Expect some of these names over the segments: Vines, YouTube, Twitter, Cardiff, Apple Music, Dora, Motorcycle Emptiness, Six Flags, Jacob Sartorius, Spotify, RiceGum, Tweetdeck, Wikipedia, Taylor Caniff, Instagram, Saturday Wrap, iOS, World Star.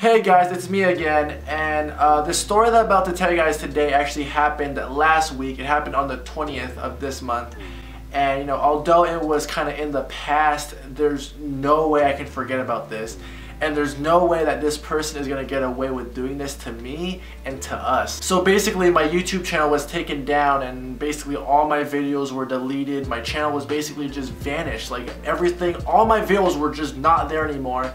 Hey guys, it's me again, and the story that I'm about to tell you guys today actually happened last week. It happened on the 20th of this month, and you know, although it was kind of in the past, there's no way I can forget about this, and there's no way that this person is gonna get away with doing this to me and to us. So basically, my YouTube channel was taken down, and basically all my videos were deleted. My channel was basically just vanished. Like everything, all my videos were just not there anymore.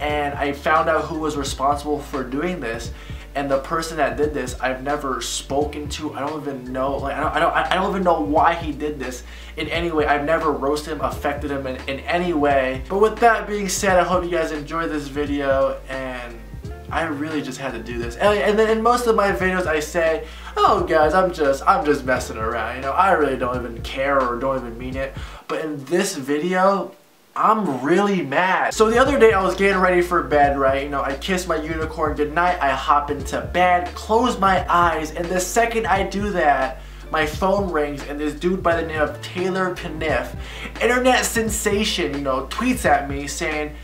And I found out who was responsible for doing this, and the person that did this, I've never spoken to. I don't even know. Like I don't even know why he did this in any way. I've never roasted him, affected him in any way. But with that being said, I hope you guys enjoyed this video, and I really just had to do this. And then in most of my videos, I say, "Oh, guys, I'm just messing around. You know, I really don't even care or don't even mean it." But in this video, I'm really mad. So the other day I was getting ready for bed, right? You know, I kissed my unicorn goodnight, I hop into bed, close my eyes, and the second I do that, my phone rings, and this dude by the name of Taylor Caniff, internet sensation, you know, tweets at me saying,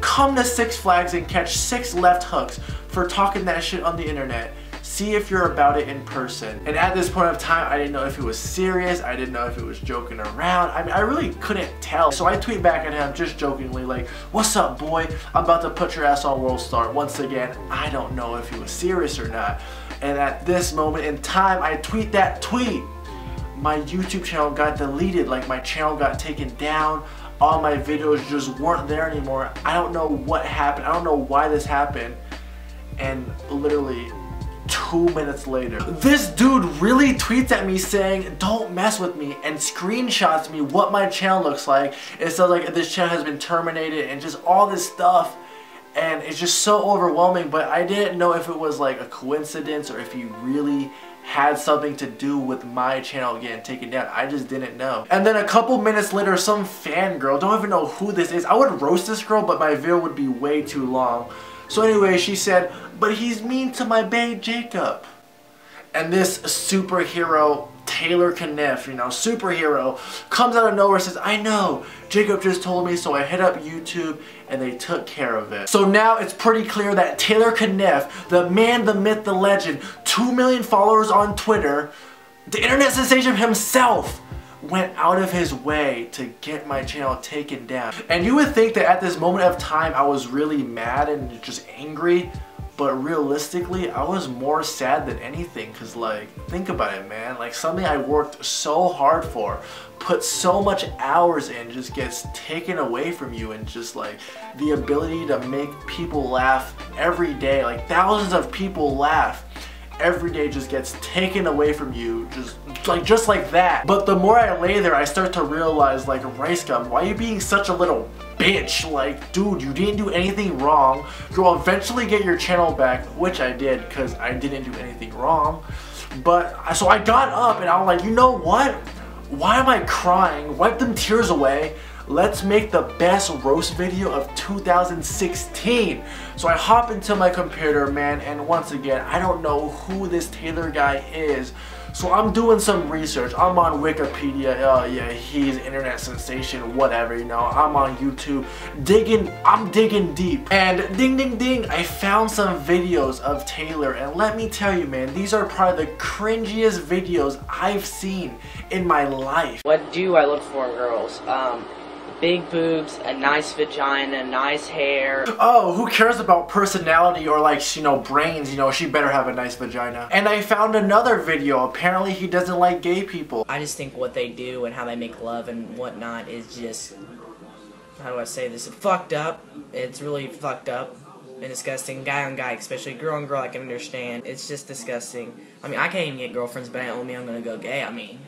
"Come to Six Flags and catch 6 left hooks for talking that shit on the internet. See if you're about it in person." And at this point of time, I didn't know if he was serious. I didn't know if he was joking around. I mean, I really couldn't tell. So I tweet back at him just jokingly like, "What's up, boy? I'm about to put your ass on World Star." Once again, I don't know if he was serious or not. And at this moment in time, I tweet that tweet. My YouTube channel got deleted. Like, my channel got taken down. All my videos just weren't there anymore. I don't know what happened. I don't know why this happened. And literally, 2 minutes later, this dude really tweets at me saying, "Don't mess with me," and screenshots me what my channel looks like. It says like, "This channel has been terminated," and just all this stuff. And it's just so overwhelming, but I didn't know if it was like a coincidence or if he really had something to do with my channel getting taken down. I just didn't know. And then a couple minutes later, some fangirl, don't even know who this is. I would roast this girl, but my video would be way too long. So anyway, she said, "But he's mean to my bae Jacob." And this superhero, Taylor Caniff, you know, superhero, comes out of nowhere and says, "I know, Jacob just told me, so I hit up YouTube and they took care of it." So now it's pretty clear that Taylor Caniff, the man, the myth, the legend, 2 million followers on Twitter, the internet sensation himself, went out of his way to get my channel taken down. And you would think that at this moment of time I was really mad and just angry, but realistically I was more sad than anything, because like, think about it, man, like something I worked so hard for, put so much hours in, just gets taken away from you. And just like the ability to make people laugh every day, like thousands of people laugh every day, just gets taken away from you, just like that. But the more I lay there, I start to realize, like, RiceGum, why are you being such a little bitch? Like, dude, you didn't do anything wrong. You'll eventually get your channel back, which I did, because I didn't do anything wrong. But so I got up and I'm like, you know what, why am I crying? Wipe them tears away. Let's make the best roast video of 2016. So I hop into my computer, man, and once again, I don't know who this Taylor guy is. So I'm doing some research. I'm on Wikipedia. Oh yeah, he's internet sensation, whatever, you know. I'm on YouTube, I'm digging deep. And ding, ding, ding, I found some videos of Taylor. And let me tell you, man, these are probably the cringiest videos I've seen in my life. What do I look for in girls? Big boobs, a nice vagina, nice hair. Oh, who cares about personality or, like, you know, brains? You know, she better have a nice vagina. And I found another video. Apparently he doesn't like gay people. I just think what they do and how they make love and whatnot is just, how do I say this? Fucked up. It's really fucked up and disgusting. Guy on guy, especially girl on girl, I can understand. It's just disgusting. I mean, I can't even get girlfriends, but I don't mean I'm gonna go gay. I mean,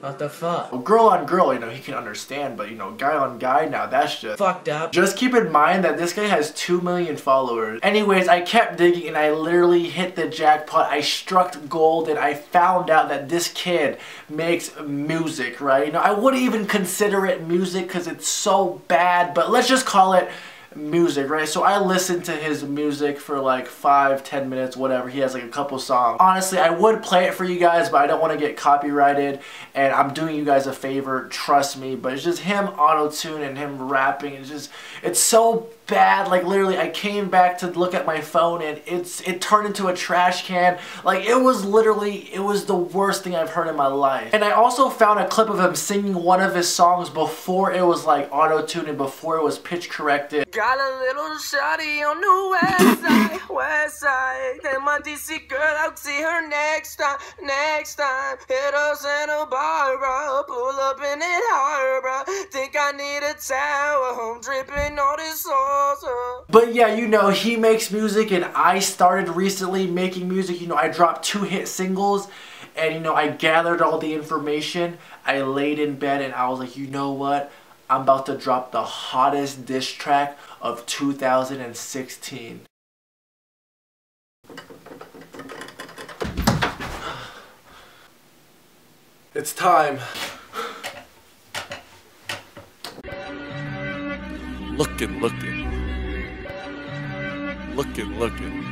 what the fuck? Well, girl on girl, you know, he can understand, but, you know, guy on guy, now that's just fucked up. Just keep in mind that this guy has 2 million followers. Anyways, I kept digging and I literally hit the jackpot. I struck gold and I found out that this kid makes music, right? You know, I wouldn't even consider it music because it's so bad, but let's just call it music, right? So I listened to his music for like 5-10 minutes, whatever. He has like a couple songs. Honestly, I would play it for you guys, but I don't want to get copyrighted, and I'm doing you guys a favor, trust me. But it's just him auto-tune and him rapping. It's just, it's so bad. Like, literally, I came back to look at my phone and it turned into a trash can. Like, it was the worst thing I've heard in my life. And I also found a clip of him singing one of his songs before it was like auto-tuned and before it was pitch corrected. Got a little shawty on the west side, west side. Tell my DC girl I'll see her next time. Hit up Santa Barbara, pull up in it harbor. Think I need a tower home, dripping all this sauce. But yeah, you know, he makes music and I started recently making music. You know, I dropped 2 hit singles. And, you know, I gathered all the information, I laid in bed, and I was like, you know what? I'm about to drop the hottest diss track of 2016. It's time. Lookin', lookin'. Lookin', lookin'.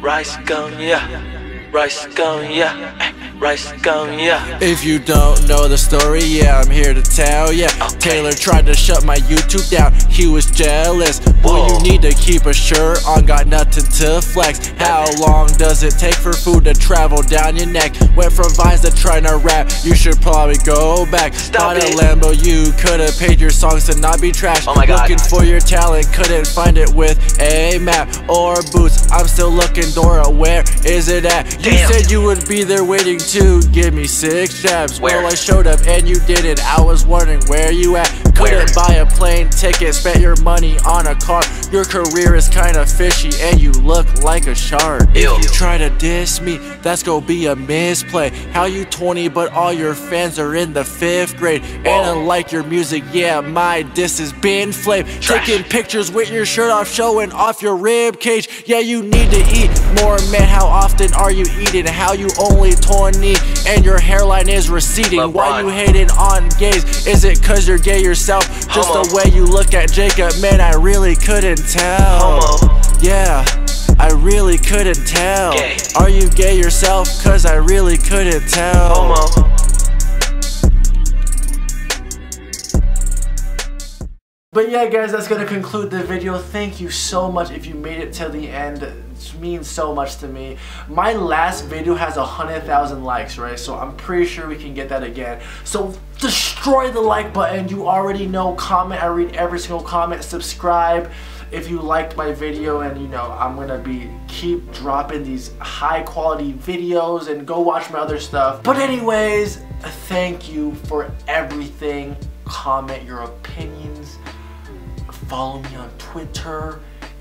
RiceGum, yeah. RiceGum, yeah. RiceGum, yeah. If you don't know the story, yeah, I'm here to tell, yeah. Okay. Taylor tried to shut my YouTube down, he was jealous. Boy, you need to keep a shirt on, got nothing to flex. How long does it take for food to travel down your neck? Went from vines to trying to rap, you should probably go back. Stop. Bought a Lambo, you could've paid your songs to not be trash. Oh my God. Looking for your talent, couldn't find it with a map or boots. I'm still looking, Dora, where is it at? Damn. You said you would be there waiting to give me 6 jabs. Well, I showed up and you didn't. I was wondering where you at. Couldn't buy a plane ticket, spent your money on a car. Your career is kinda fishy and you look like a shark. Ew. If you try to diss me, that's gonna be a misplay. How you 20 but all your fans are in the 5th grade? Whoa. And unlike your music, yeah, my diss has been flame. Taking pictures with your shirt off, showing off your rib cage. Yeah, you need to eat more, man. How often are you eating? How you only torn and your hairline is receding. LeBron. Why you hating on gays? Is it cause you're gay yourself? Just Homo. The way you look at Jacob, man, I really couldn't tell. Homo. Yeah, I really couldn't tell. Gay. Are you gay yourself? Cause I really couldn't tell. Homo. But yeah, guys, that's gonna conclude the video. Thank you so much if you made it till the end. It means so much to me. My last video has 100,000 likes, right? So I'm pretty sure we can get that again. So destroy the like button. You already know. Comment. I read every single comment. Subscribe if you liked my video, and you know I'm gonna be keep dropping these high quality videos, and go watch my other stuff. But anyways, thank you for everything. Comment your opinions, follow me on Twitter,